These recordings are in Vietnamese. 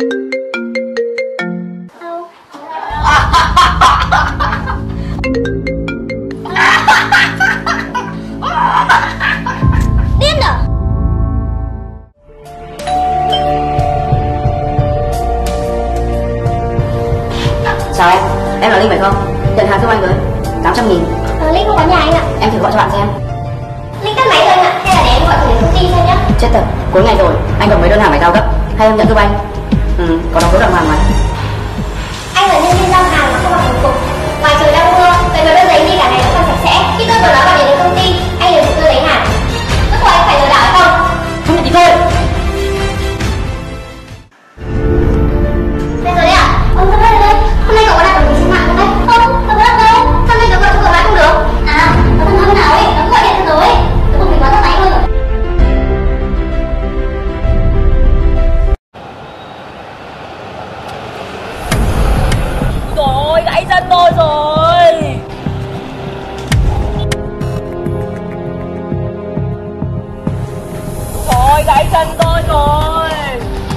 Chào anh, em là Linh phải không? Tiền hàng giúp anh với 800.000. Linh không có nhà anh ạ. Em thử gọi cho bạn xem. Linh tắt máy rồi anh ạ, hay là để em gọi thử công ty xem nhá. Chết thật, cuối ngày rồi, anh còn mấy đơn hàng phải giao gấp. Hay em nhận giúp anh? Có đóng số đàng hoàng mà. Anh là nhân viên giao hàng mà không mặc đồng phục. Ngoài trời đang mưa, vậy mà đơn giấy đi cả ngày cũng còn sạch sẽ. Khi tôi vừa nói bạn đến công ty, anh đều giúp tôi lấy hàng. Lúc của anh phải lừa đảo không? Không nhận thì thôi.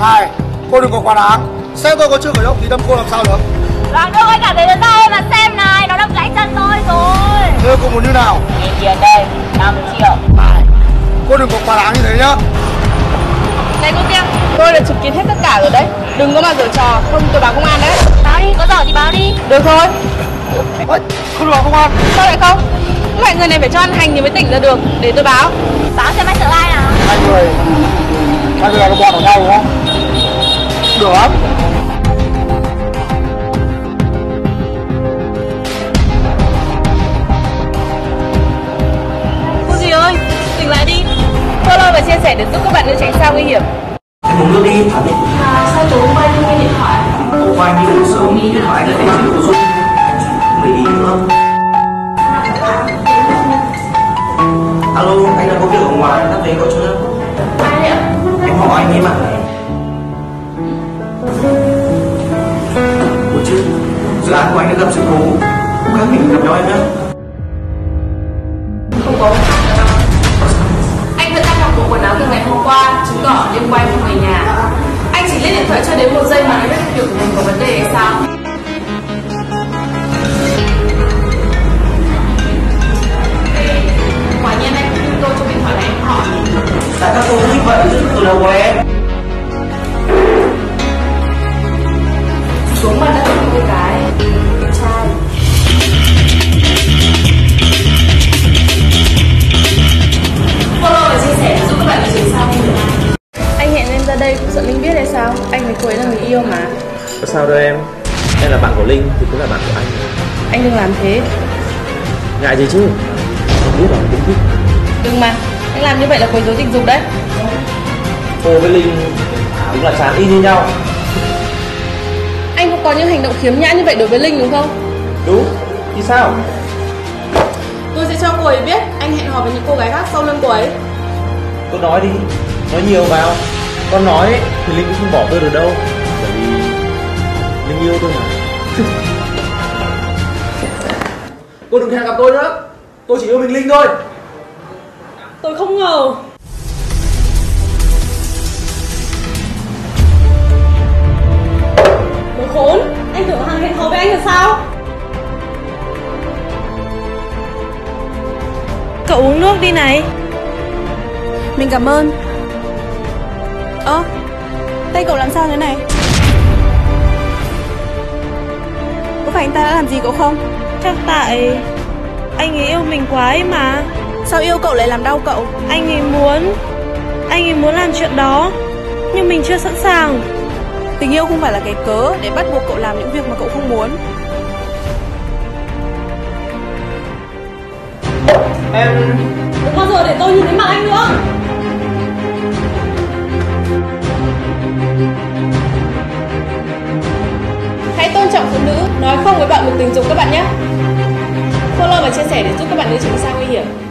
Này, cô đừng có quá đáng. Xe tôi có chưa khởi động thì đâm cô làm sao được? Đoàn đâu anh cảm thấy đến tay mà xem này, nó đâm gãy chân tôi rồi. Thế cô muốn như nào? Nhìn tiền đây, 5 triệu. Này, cô đừng có quá đáng như thế nhá. Này cô Tiên, tôi đã chụp kín hết tất cả rồi đấy. Đừng có mà giở trò, không tôi báo công an đấy. Báo đi, có giở thì báo đi. Được thôi. Ôi, không được báo công an. Sao lại không? Mọi người này phải cho ăn hành thì mới tỉnh ra được. Để tôi báo. Báo xem anh sợ ai nào. Hai người là đồng bọn của nhau đúng không? Được lắm. Cô gì ơi, tỉnh lại đi. Follow và chia sẻ để giúp các bạn nữ tránh xa nguy hiểm. Em uống nước đi. Sao chú không quay đi điện thoại? Cô quay đi uống sớm đi điện thoại. Em chỉ uống sớm. Mới đi nữa. Alo, anh đang có việc ở ngoài, tắt về gọi cho nữa. Ai ạ? Em hỏi anh em ạ. Ủa chứ, dự án của anh đã gặp sự cố. Không khác mình gặp nhau em nhé. Không có. Anh vẫn đang mặc bộ quần áo từ ngày hôm qua, chứng tỏ đêm qua không về nhà. Anh chỉ lên điện thoại cho đến 1 giây mà anh biết việc của mình có vấn đề hay sao? Quả nhiên anh cũng đưa tôi cho điện thoại này em hỏi. Tại các cô thích vậy chứ từ đầu của em. Xuống mặt đã có một cái trai. Follow và chia sẻ giúp các bạn để chuyển sao không được. Anh hẹn em ra đây cũng sợ Linh biết hay sao? Anh với cô ấy là người yêu mà. Sao đâu em? Em là bạn của Linh thì cũng là bạn của anh. Anh đừng làm thế. Ngại gì chứ? Không biết là cũng thích. Đừng mà, anh làm như vậy là quấy rối tình dục đấy. Cô với Linh đúng là chán y như nhau. Anh cũng có những hành động khiếm nhã như vậy đối với Linh đúng không? Đúng, thì sao? Tôi sẽ cho cô ấy biết anh hẹn hò với những cô gái khác sau lưng cô ấy. Tôi nói đi, nói nhiều vào. Con nói thì Linh cũng không bỏ tôi được đâu. Bởi vì Linh yêu tôi mà. Cô đừng hẹn gặp tôi nữa. Tôi chỉ yêu mình Linh thôi. Tôi không ngờ. Đồ khốn, anh tưởng hàng hẹn hò với anh là sao? Cậu uống nước đi này. Mình cảm ơn. Ơ, tay cậu làm sao thế này? Có phải anh ta đã làm gì cậu không? Chắc tại anh ấy yêu mình quá ấy mà. Sao yêu cậu lại làm đau cậu? Anh ấy muốn làm chuyện đó, nhưng mình chưa sẵn sàng. Tình yêu không phải là cái cớ để bắt buộc cậu làm những việc mà cậu không muốn. Em... đừng bao giờ để tôi nhìn thấy mặt anh nữa. Hãy tôn trọng phụ nữ, nói không với bạo lực tình dục các bạn nhé. Follow và chia sẻ để giúp các bạn nữ tránh xa nguy hiểm.